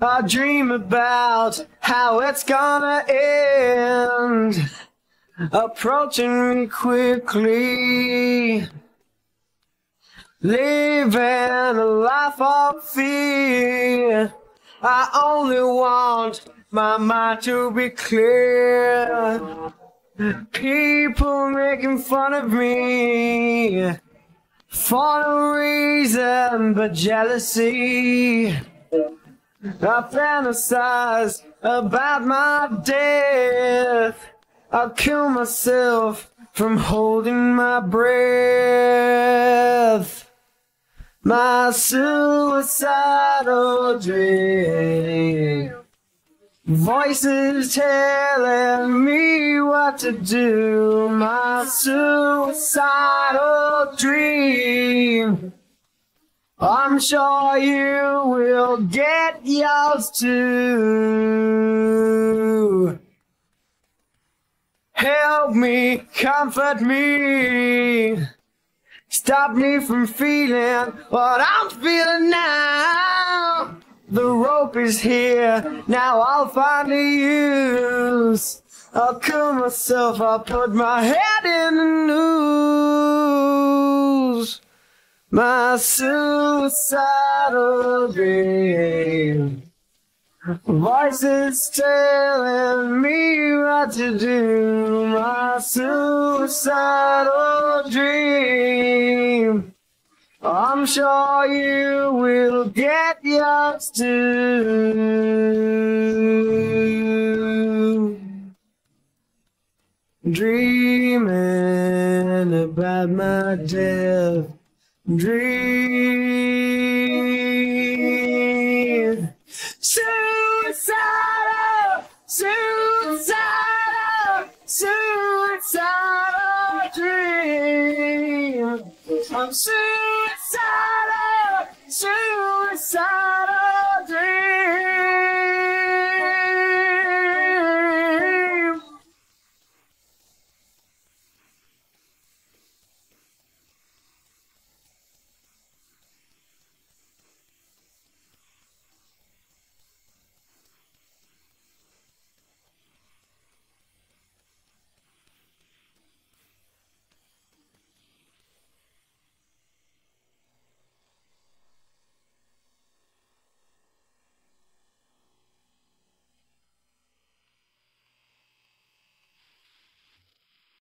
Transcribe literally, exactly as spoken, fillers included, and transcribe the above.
I dream about how it's gonna end, approaching me quickly, living a life of fear. I only want my mind to be clear. People making fun of me for no reason but jealousy. I fantasize about my death. I'll kill myself from holding my breath. My suicidal dream, voices telling me what to do. My suicidal dream, I'm sure you will get yours too. Help me, comfort me, stop me from feeling what I'm feeling now. The rope is here, now I'll find a use. I'll kill myself, I'll put my head in the noose. My suicidal dream, voices telling me what to do. My suicidal dream, I'm sure you will get yours too. Dreaming about my death. Dream suicidal, suicidal, suicidal dream. I'm suicidal, suicidal dream.